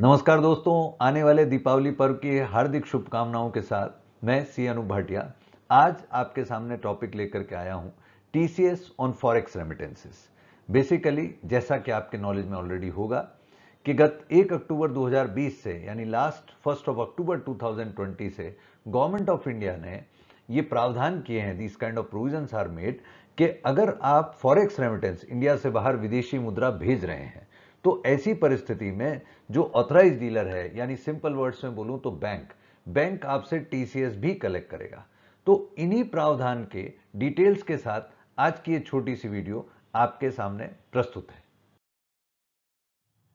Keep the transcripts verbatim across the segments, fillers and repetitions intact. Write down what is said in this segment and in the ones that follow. नमस्कार दोस्तों, आने वाले दीपावली पर्व की हार्दिक शुभकामनाओं के साथ मैं सी अनूप भाटिया आज आपके सामने टॉपिक लेकर के आया हूं TCS on forex remittances. Basically जैसा कि आपके नॉलेज में ऑलरेडी होगा कि गत एक अक्टूबर दो हज़ार बीस से यानी लास्ट फर्स्ट ऑफ अक्टूबर दो हज़ार बीस से गवर्नमेंट ऑफ इंडिया ने ये प्रावधान किए हैं, this kind of provisions are made कि अगर आप फॉरेक्स रेमिटेंस इंडिया से बाहर विदेशी मुद्रा भेज रहे हैं तो ऐसी परिस्थिति में जो ऑथराइज डीलर है यानी सिंपल वर्ड्स में बोलूं तो बैंक बैंक आपसे टीसीएस भी कलेक्ट करेगा। तो इन्हीं प्रावधान के डिटेल्स के साथ आज की ये छोटी सी वीडियो आपके सामने प्रस्तुत है।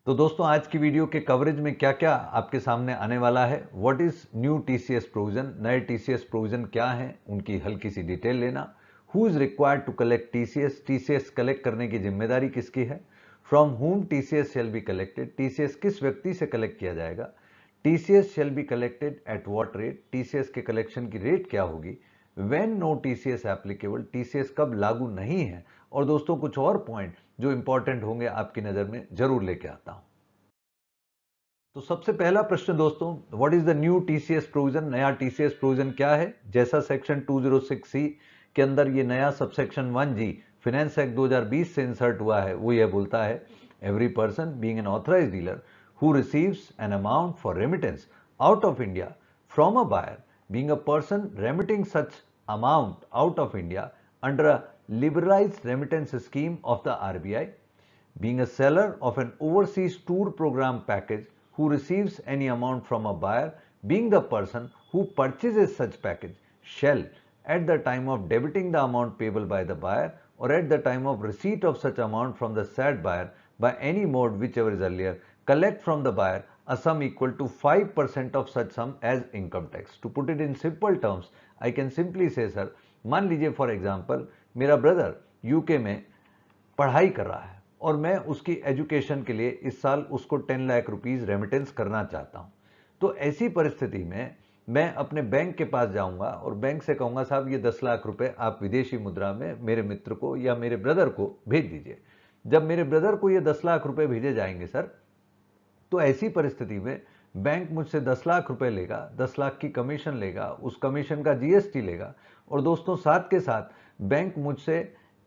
तो दोस्तों, आज की वीडियो के कवरेज में क्या क्या आपके सामने आने वाला है, what is new TCS provision, नए टीसीएस प्रोविजन क्या है, उनकी हल्की सी डिटेल लेना, who is required to collect TCS, TCS collect करने की जिम्मेदारी किसकी है, from whom TCS shall be collected, TCS किस व्यक्ति से कलेक्ट किया जाएगा, TCS shall be collected at what rate, TCS के कलेक्शन की रेट क्या होगी, when no TCS applicable, TCS कब लागू नहीं है, और दोस्तों कुछ और पॉइंट जो इंपॉर्टेंट होंगे आपकी नजर में जरूर लेके आता हूं। तो सबसे पहला प्रश्न दोस्तों, what is the new TCS provision, नया टीसीएस प्रोविजन क्या है। जैसा section two zero six C के अंदर ये नया subsection one G finance act दो हज़ार बीस से इंसर्ट हुआ है, वो यह बोलता है every person being an authorised dealer who receives an amount for remittance out of India from a buyer being a person remitting such amount out of India under a liberalised remittance scheme of the RBI, being a seller of an overseas tour programme package who receives any amount from a buyer being the person who purchases such package shall at the time of debiting the amount payable by the buyer or at the time of receipt of such amount from the said buyer by any mode whichever is earlier collect from the buyer a sum equal to five percent of such sum as income tax. To put it in simple terms, I can simply say sir, मान लीजिए for example मेरा brother U K में पढ़ाई कर रहा है और मैं उसकी education के लिए इस साल उसको दस लाख रुपीस remittance करना चाहता हूँ। तो ऐसी परिस्थिति में मैं अपने बैंक के पास जाऊंगा और बैंक से कहूंगा साहब ये दस लाख रुपए आप विदेशी मुद्रा में मेरे मित्र को या मेरे ब्रदर को भेज दीजिए। जब मेरे ब्रदर को ये दस लाख रुपए भेजे जाएंगे सर, तो ऐसी परिस्थिति में बैंक मुझसे दस लाख रुपए लेगा, दस लाख की कमीशन लेगा, उस कमीशन का जीएसटी लेगा और दोस्तों साथ के साथ बैंक मुझसे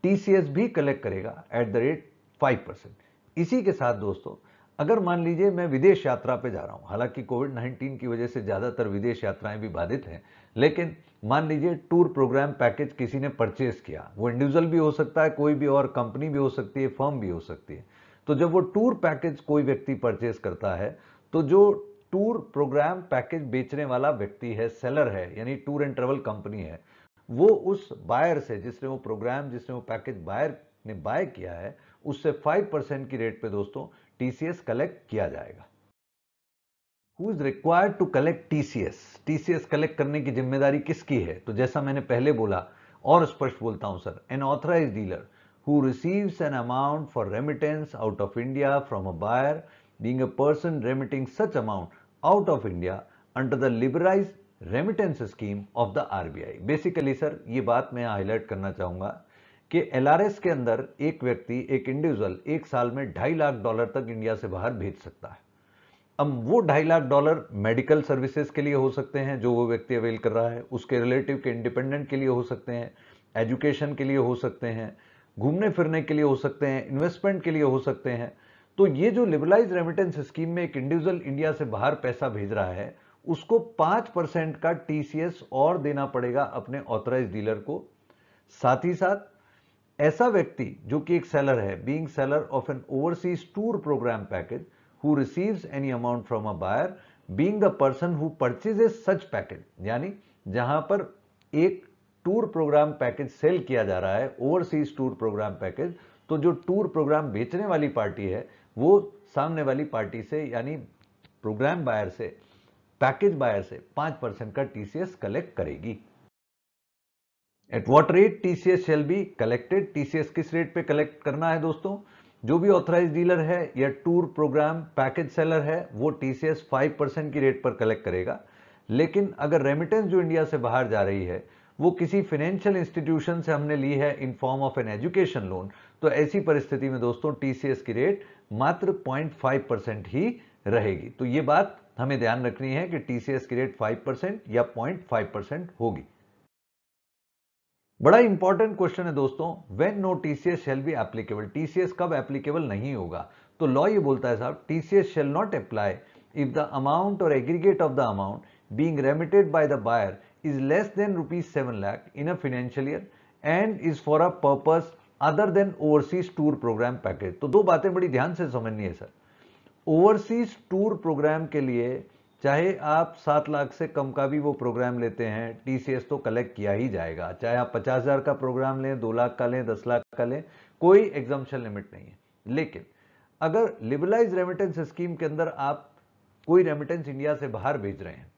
टीसीएस भी कलेक्ट करेगा at the rate five percent. इसी के साथ दोस्तों अगर मान लीजिए मैं विदेश यात्रा पे जा रहा हूँ, हालांकि कोविड नाइन्टीन की वजह से ज़्यादातर विदेश यात्राएं भी बाधित हैं, लेकिन मान लीजिए टूर प्रोग्राम पैकेज किसी ने परचेस किया, वो इंडिविजुअल भी हो सकता है, कोई भी और कंपनी भी हो सकती है, फर्म भी हो सकती है। तो जब वो टूर पैकेज कोई व्यक्ति परचेस करता है तो जो टूर प्रोग्राम पैकेज बेचने वाला व्यक्ति है, सेलर है यानी टूर एंड ट्रेवल कंपनी है, वो उस बायर से जिसने वो प्रोग्राम जिसने वो पैकेज बायर ने बाय किया है उससे फाइव परसेंट की रेट पे दोस्तों टीसीएस कलेक्ट किया जाएगा। Who is required to collect TCS, TCS collect करने की जिम्मेदारी किसकी है। तो जैसा मैंने पहले बोला और स्पष्ट बोलता हूं sir, an authorised dealer who receives an amount for remittance out of India from a buyer being a person remitting such amount out of India under the liberalised remittance scheme of the RBI. Basically sir ये बात मैं highlight करना चाहूंगा कि LRS के अंदर एक व्यक्ति, एक इंडिविजुअल एक साल में ढाई लाख डॉलर तक इंडिया से बाहर भेज सकता है। अब वो ढाई लाख डॉलर मेडिकल सर्विसेज के लिए हो सकते हैं जो वो व्यक्ति अवेल कर रहा है, उसके रिलेटिव के इंडिपेंडेंट के लिए हो सकते हैं, एजुकेशन के लिए हो सकते हैं, घूमने फिरने के लिए हो सकते हैं, इन्वेस्टमेंट के लिए हो सकते हैं। तो ये जो लिबरलाइज रेमिटेंस स्कीम में एक इंडिविजुअल इंडिया से बाहर पैसा भेज रहा है उसको पाँच परसेंट का टीसीएस और देना पड़ेगा अपने ऑथराइज डीलर को। साथ ही साथ ऐसा व्यक्ति जो कि एक सेलर है being seller of an overseas tour programme package who receives any amount from a buyer being the person who purchases such package, यानी जहां पर एक टूर प्रोग्राम पैकेज सेल किया जा रहा है, ओवरसीज टूर प्रोग्राम पैकेज, तो जो टूर प्रोग्राम बेचने वाली पार्टी है वो सामने वाली पार्टी से यानी प्रोग्राम बायर से, पैकेज बायर से पांच परसेंट का टीसीएस कलेक्ट करेगी। At what rate TCS shall be collected, TCS किस रेट पे कलेक्ट करना है दोस्तों। जो भी ऑथराइज डीलर है या टूर प्रोग्राम पैकेज सेलर है वो टीसीएस फाइव परसेंट की रेट पर कलेक्ट करेगा, लेकिन अगर रेमिटेंस जो इंडिया से बाहर जा रही है वो किसी फाइनेंशियल इंस्टीट्यूशन से हमने ली है in form of an education loan, तो ऐसी परिस्थिति में दोस्तों टीसीएस की रेट मात्र पॉइंट फाइव परसेंट ही रहेगी। तो ये बात हमें ध्यान रखनी है कि टीसीएस की रेट पाँच परसेंट या पॉइंट फाइव परसेंट होगी। बड़ा इंपॉर्टेंट क्वेश्चन है दोस्तों, when no TCS shall be applicable, TCS कब एप्लीकेबल नहीं होगा? तो लॉ ये बोलता है साहब, TCS shall not apply if the amount or aggregate of the amount being remitted by the buyer is less than rupees seven lakh in a financial year and is for a purpose other than overseas tour program package। तो दो बातें बड़ी ध्यान से समझनी है sir. Overseas tour programme के लिए चाहे आप सात लाख से कम का भी वो प्रोग्राम लेते हैं, टीसीएस तो कलेक्ट किया ही जाएगा। चाहे आप पचास हजार का प्रोग्राम लें, दो लाख का लें, दस लाख का लें, कोई एग्जम्पशन लिमिट नहीं है। लेकिन अगर लिबरलाइज रेमिटेंस स्कीम के अंदर आप कोई रेमिटेंस इंडिया से बाहर भेज रहे हैं,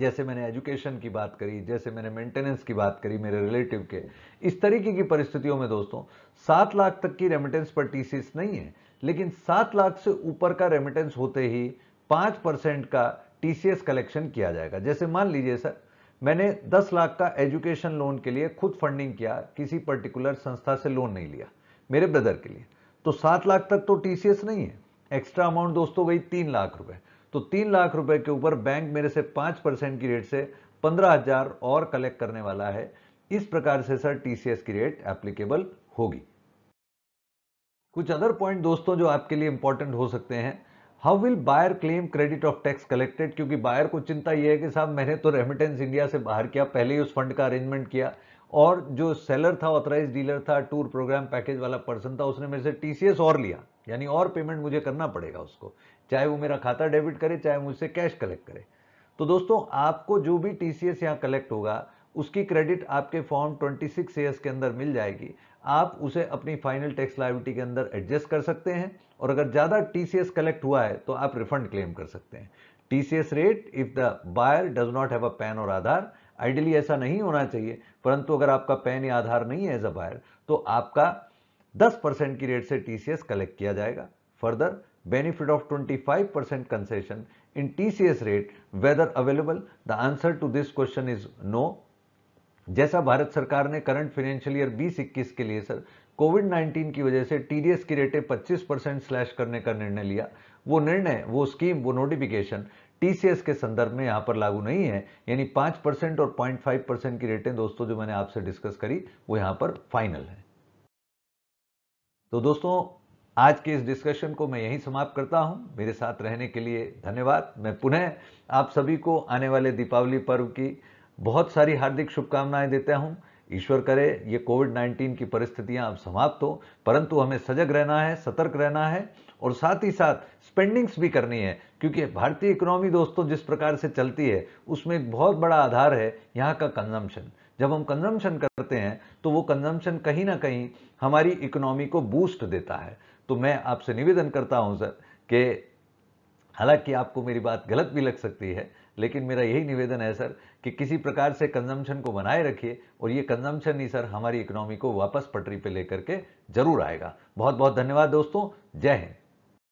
जैसे मैंने एजुकेशन की बात करी, जैसे मैंने मेंटेनेंस की बात करी मेरे रिलेटिव के, इस तरीके की परिस्थितियों में दोस्तों सात लाख तक की रेमिटेंस पर टीसीएस नहीं है, लेकिन सात लाख से ऊपर का रेमिटेंस होते ही पाँच परसेंट का टीसीएस कलेक्शन किया जाएगा। जैसे मान लीजिए सर, मैंने दस लाख का एजुकेशन लोन के लिए खुद फंडिंग किया, किसी पर्टिकुलर संस्था से लोन नहीं लिया मेरे ब्रदर के लिए, तो सात लाख तक तो टीसीएस नहीं है। एक्स्ट्रा अमाउंट दोस्तों वही तीन लाख रुपए, तो तीन लाख रुपए के ऊपर बैंक मेरे से पांच परसेंट की रेट से पंद्रह हजार और कलेक्ट करने वाला है। इस प्रकार से सर टीसीएस की रेट एप्लीकेबल होगी। कुछ अदर पॉइंट दोस्तों जो आपके लिए इंपॉर्टेंट हो सकते हैं, how will buyer claim credit of tax collected, क्योंकि बायर को चिंता यह है कि साहब मैंने तो रेमिटेंस इंडिया से बाहर किया, पहले ही उस फंड का अरेंजमेंट किया, और जो सेलर था, ऑथराइज डीलर था, टूर प्रोग्राम पैकेज वाला पर्सन था, उसने मेरे से टीसीएस और लिया, यानी और पेमेंट मुझे करना पड़ेगा उसको, चाहे वो मेरा खाता डेबिट करे, चाहे मुझसे कैश कलेक्ट करे। तो दोस्तों आपको जो भी टीसीएस यहाँ कलेक्ट होगा उसकी क्रेडिट आपके फॉर्म छब्बीस ए एस के अंदर मिल जाएगी। आप उसे अपनी फाइनल टैक्स लायबिलिटी के अंदर एडजस्ट कर सकते हैं, और अगर ज़्यादा टीसीएस कलेक्ट हुआ है तो आप रिफंड क्लेम कर सकते हैं। TCS rate if the buyer does not have a PAN or Aadhaar, ideally ऐसा नहीं होना चाहिए, परंतु अगर आपका पैन या आधार नहीं है एज अ बायर, तो आपका दस परसेंट की रेट से टीसीएस कलेक्ट किया जाएगा। Further benefit of twenty five percent concession in TCS rate whether available, the answer to this question is no. जैसा भारत सरकार ने करंट फाइनेंशियल ईयर बीस इक्कीस के लिए सर कोविड नाइन्टीन की वजह से टीडीएस की रेटें पच्चीस परसेंट स्लैश करने का निर्णय लिया, वो निर्णय, वो स्कीम, वो नोटिफिकेशन टीसीएस के संदर्भ में यहाँ पर लागू नहीं है, यानी पाँच परसेंट और पॉइंट फाइव परसेंट की रेटें दोस्तों जो मैंने आपसे डिस्कस करी वो यहाँ पर फाइनल है। तो दोस्तों आज के इस डिस्कशन को मैं यहीं समाप्त करता हूं। मेरे साथ रहने के लिए धन्यवाद। मैं पुनः आप सभी को आने वाले दीपावली पर्व की बहुत सारी हार्दिक शुभकामनाएं देता हूं। ईश्वर करे ये कोविड नाइन्टीन की परिस्थितियां अब समाप्त हो, परंतु हमें सजग रहना है, सतर्क रहना है, और साथ ही साथ स्पेंडिंग्स भी करनी है, क्योंकि भारतीय इकोनॉमी दोस्तों जिस प्रकार से चलती है उसमें एक बहुत बड़ा आधार है यहाँ का कंजम्पशन। जब हम कंजम्पशन करते हैं तो वो कंजम्पशन कहीं ना कहीं हमारी इकोनॉमी को बूस्ट देता है। तो मैं आपसे निवेदन करता हूं सर कि हालांकि आपको मेरी बात गलत भी लग सकती है, लेकिन मेरा यही निवेदन है सर कि किसी प्रकार से कंजम्पशन को बनाए रखिए, और ये कंजम्पशन ही सर हमारी इकोनॉमी को वापस पटरी पे लेकर के जरूर आएगा। बहुत बहुत धन्यवाद दोस्तों, जय हिंद।